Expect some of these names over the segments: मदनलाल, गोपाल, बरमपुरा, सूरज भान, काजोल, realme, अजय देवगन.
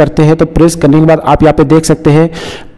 करते हैं तो प्रेस करने के बाद आप यहाँ पे देख सकते हैं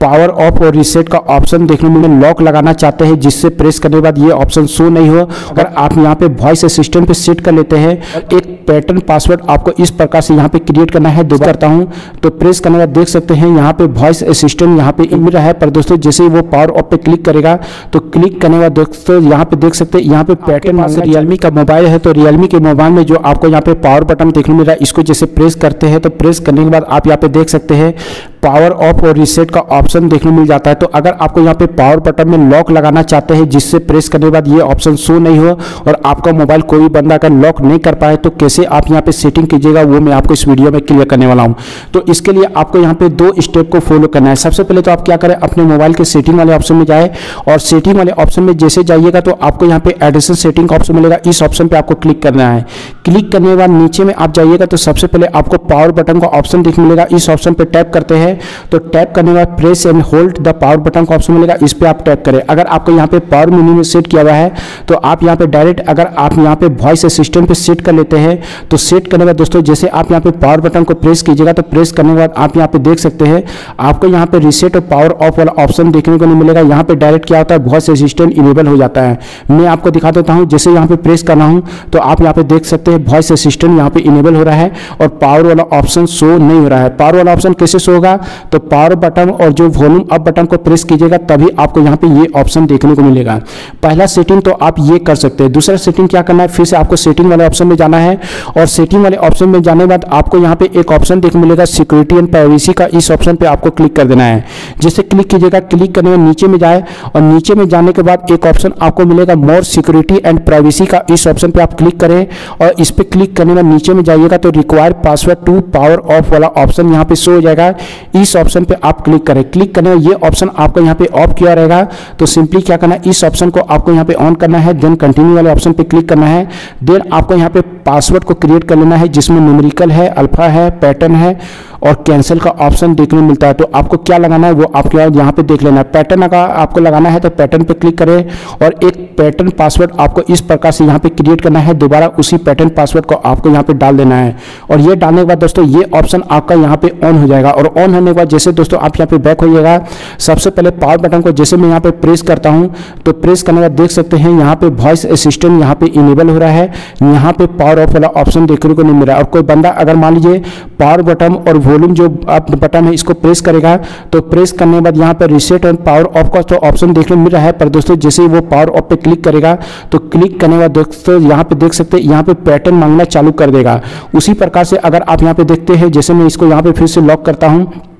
पावर ऑफ और रीसेट का ऑप्शन देखने को मिलेगा। लॉक लगाना चाहते हैं जिससे प्रेस करने के बाद ये ऑप्शन शो नहीं हो। अगर आप यहाँ पे वॉइस असिस्टेंट पे सेट कर लेते हैं, एक पैटर्न पासवर्ड आपको इस प्रकार से यहाँ पे क्रिएट करना है। दो करता हूँ तो प्रेस करने के बाद देख सकते हैं यहाँ पे वॉइस असिस्टेंट यहाँ पे मिल रहा है। पर दोस्तों जैसे ही वो पावर ऑफ पे क्लिक करेगा तो क्लिक करने के बाद दोस्तों यहाँ पे देख सकते हैं यहाँ पे पैटर्न रियलमी का मोबाइल है तो रियलमी के मोबाइल में जो आपको यहाँ पे पावर बटन देखने को मिल रहा है इसको जैसे प्रेस करते हैं तो प्रेस करने के बाद आप यहाँ पे देख सकते हैं पावर ऑफ और रीसेट का ऑप्शन देखने मिल जाता है। तो अगर आपको यहाँ पे पावर बटन में लॉक लगाना चाहते हैं जिससे प्रेस करने के बाद ये ऑप्शन शो नहीं हो और आपका मोबाइल कोई बंदा अगर लॉक नहीं कर पाए तो कैसे आप यहाँ पे सेटिंग कीजिएगा वो मैं आपको इस वीडियो में क्लियर करने वाला हूँ। तो इसके लिए आपको यहाँ पे दो स्टेप को फॉलो करना है। सबसे पहले तो आप क्या करें, अपने मोबाइल के सेटिंग वाले ऑप्शन में जाए और सेटिंग वाले ऑप्शन में जैसे जाइएगा तो आपको यहाँ पे एडिशनल सेटिंग का ऑप्शन मिलेगा। इस ऑप्शन पर आपको क्लिक करना है। क्लिक करने के बाद नीचे में आप जाइएगा तो सबसे पहले आपको पावर बटन का ऑप्शन देखने मिलेगा। इस ऑप्शन पर टैप करते हैं तो टैप करने के बाद press and hold the power button का ऑप्शन मिलेगा, इस पे आप टैप करें। अगर आपको यहाँ पे पावर मेन्यू में सेट किया हुआ है तो आप यहाँ पे डायरेक्ट अगर आप यहाँ पे वॉइस असिस्टेंट पे सेट कर लेते हैं तो सेट करने के बाद दोस्तों जैसे आप यहाँ पे पावर बटन को प्रेस कीजिएगा तो प्रेस करने के बाद आप यहाँ पे देख सकते हैं आपको यहाँ पे रीसेट और पावर ऑफ वाला ऑप्शन देखने को नहीं मिलेगा। यहाँ पे डायरेक्ट क्या होता है, वॉइस असिस्टेंट इनेबल हो जाता है। मैं आपको दिखा देता हूँ, जैसे यहाँ पे प्रेस करना हूँ तो आप यहाँ पे देख सकते हैं वॉइस असिस्टेंट यहाँ पे इनेबल हो रहा है और पावर वाला ऑप्शन शो नहीं हो रहा है। पावर वाला ऑप्शन कैसे शो होगा, तो पावर बटन और जो वॉल्यूम अप बटन को प्रेस कीजिएगा तभी आपको यहाँ पे ये ऑप्शन देखने को मिलेगा। पहला सेटिंग तो आप ये कर सकते हैं। दूसरा सेटिंग क्या करना है, फिर से आपको सेटिंग वाले ऑप्शन में जाना है और सेटिंग वाले ऑप्शन में जाने के बाद आपको यहाँ पे एक ऑप्शन देखने को मिलेगा सिक्योरिटी एंड प्राइवेसी का। इस ऑप्शन पे आपको क्लिक कर देना है। जैसे क्लिक कीजिएगा, क्लिक करने में नीचे में जाए और नीचे में जाने के बाद एक ऑप्शन आपको मिलेगा मोर सिक्योरिटी एंड प्राइवेसी का। इस ऑप्शन पर आप क्लिक करें और इस पर क्लिक करने में नीचे में जाइएगा तो require password to power off वाला ऑप्शन यहाँ पे शो हो जाएगा। इस ऑप्शन पे आप क्लिक करें। क्लिक करने ये ऑप्शन आपको यहाँ पे ऑफ किया रहेगा तो सिंपली क्या करना है, इस ऑप्शन को आपको यहाँ पे ऑन करना है। देन कंटिन्यू वाले ऑप्शन पे क्लिक करना है। देन आपको यहाँ पे पासवर्ड को क्रिएट कर लेना है जिसमें न्यूमेरिकल है, अल्फा है, पैटर्न है और कैंसिल का ऑप्शन देखने को मिलता है। तो आपको क्या लगाना है वो आपको यहाँ पे देख लेना है। पैटर्न का आपको लगाना है तो पैटर्न पे क्लिक करें और एक पैटर्न पासवर्ड आपको इस प्रकार से यहाँ पे क्रिएट करना है। दोबारा उसी पैटर्न पासवर्ड को आपको यहाँ पे डाल देना है और ये डालने के बाद दोस्तों ये ऑप्शन आपका यहाँ पे ऑन हो जाएगा। और ऑन होने के बाद जैसे दोस्तों आप यहाँ पे बैक होइएगा, सबसे पहले पावर बटन को जैसे मैं यहाँ पे प्रेस करता हूँ तो प्रेस करने के बाद देख सकते हैं यहाँ पे वॉइस असिस्टेंट यहाँ पे इनेबल हो रहा है। यहाँ पे पावर ऑफ वाला ऑप्शन देखने को नहीं मिल रहा। और कोई बंदा अगर मान लीजिए पावर बटन और वॉल्यूम जो आप बटन है इसको प्रेस करेगा तो प्रेस करने के बाद यहाँ पे रीसेट और पावर ऑफ का तो ऑप्शन देखने को मिल रहा है। पर दोस्तों जैसे ही वो पावर ऑफ पे क्लिक करेगा तो क्लिक करने के बाद दोस्तों यहाँ पे देख सकते हैं यहाँ पे पैटर्न मांगना चालू कर देगा। उसी प्रकार से अगर आप यहाँ पे देखते हैं, जैसे मैं इसको यहाँ पे फिर से लॉक करता हूँ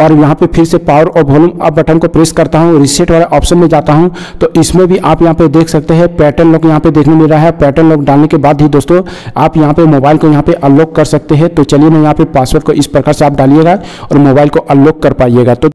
और यहाँ पे फिर से पावर और वॉल्यूम अप बटन को प्रेस करता हूँ, रीसेट वाले ऑप्शन में जाता हूँ तो इसमें भी आप यहाँ पे देख सकते हैं पैटर्न लॉक यहाँ पे देखने मिल रहा है। पैटर्न लॉक डालने के बाद ही दोस्तों आप यहाँ पे मोबाइल को यहाँ पे अनलॉक कर सकते हैं। तो चलिए मैं यहाँ पे पासवर्ड को इस प्रकार से आप डालिएगा और मोबाइल को अनलॉक कर पाइएगा। तो